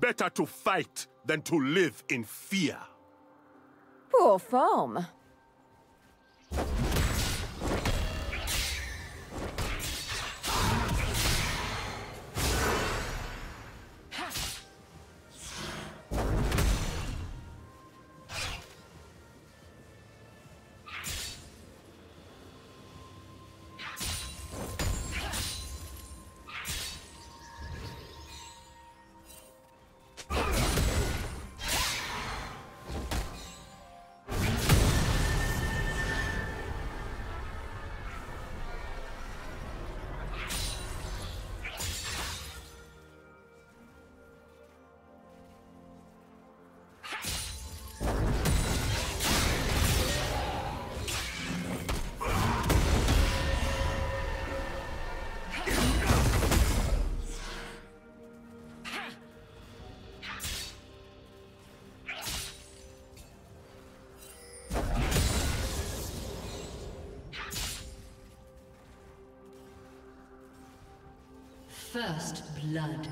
Better to fight than to live in fear. Poor form. First blood.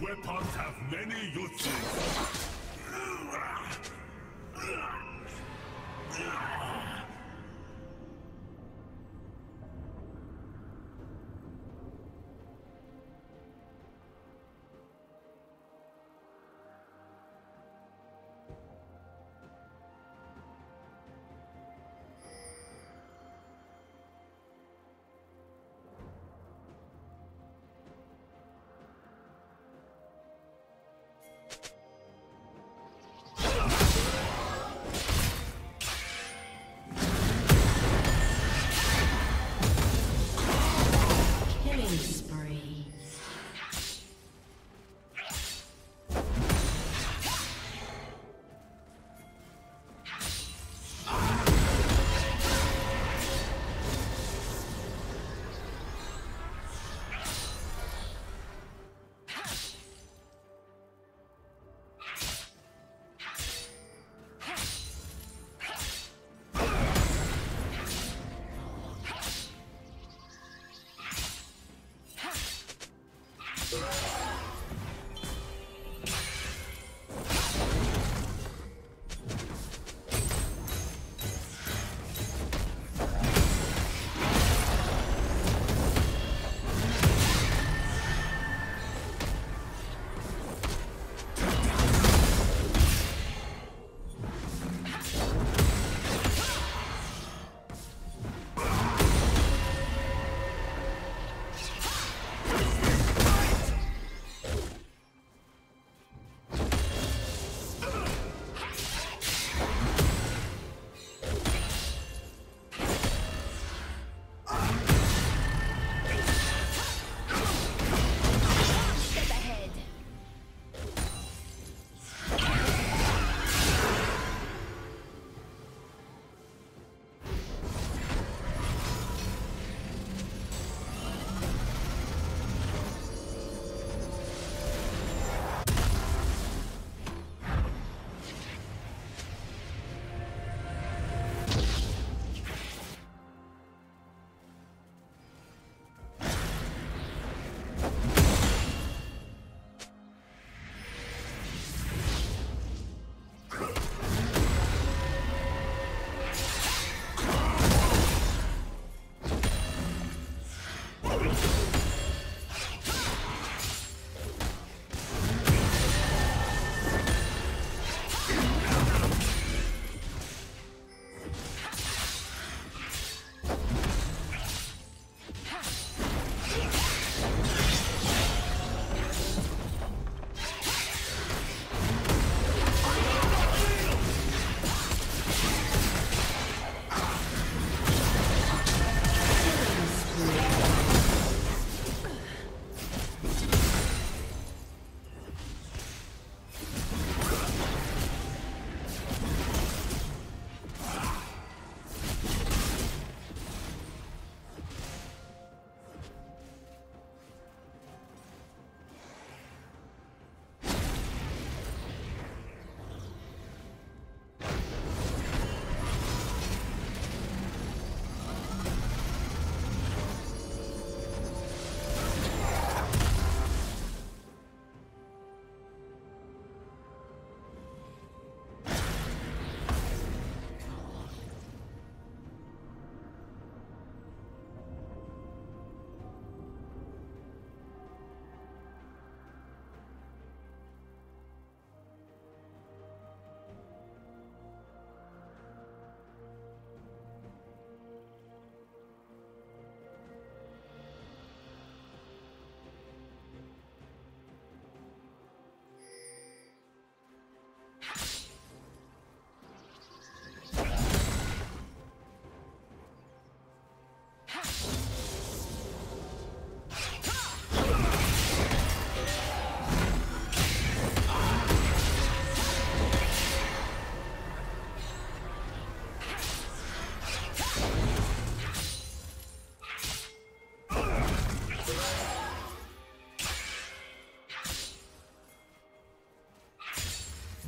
Weapons have many uses.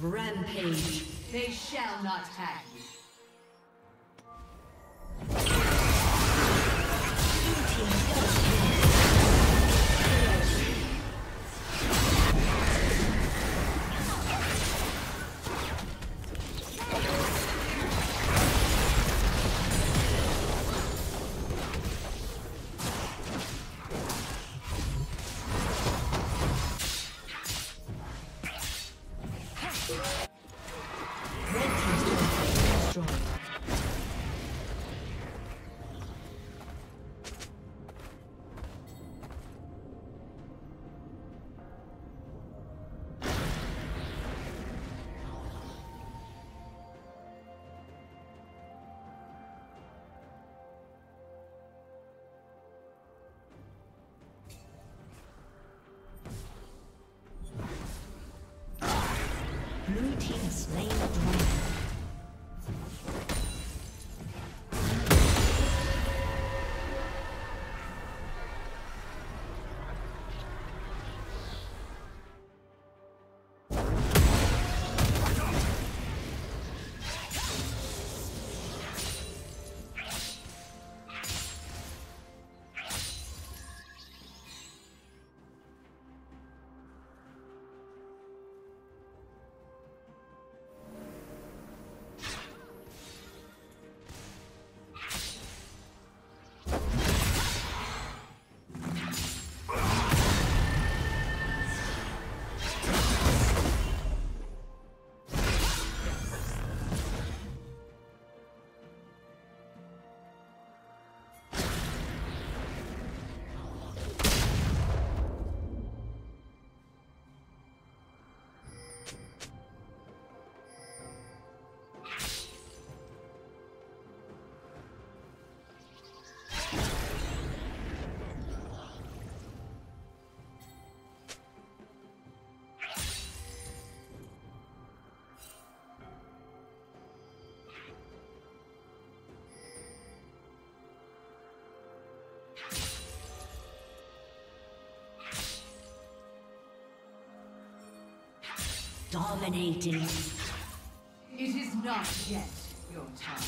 Rampage. They shall not hang. Blue team has slain the dragon. Dominating. It is not yet your time.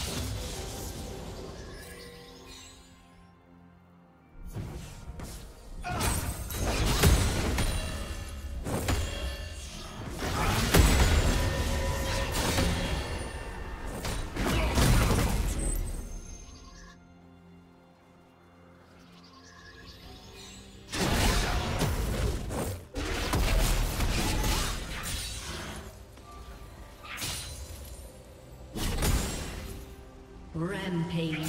Rampage.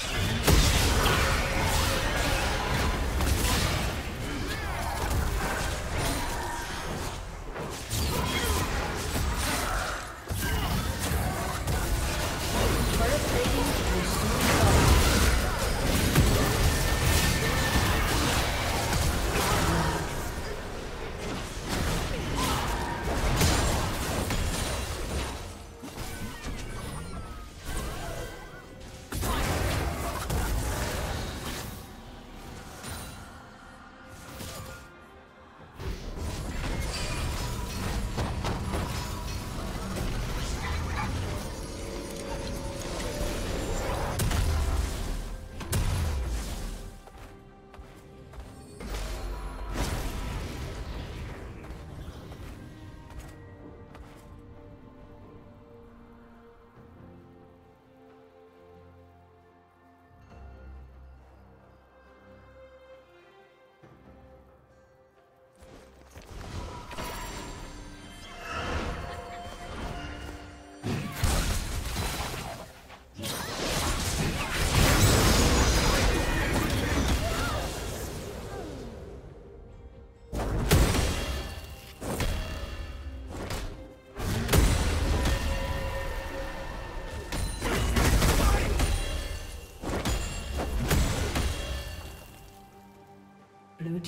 Blue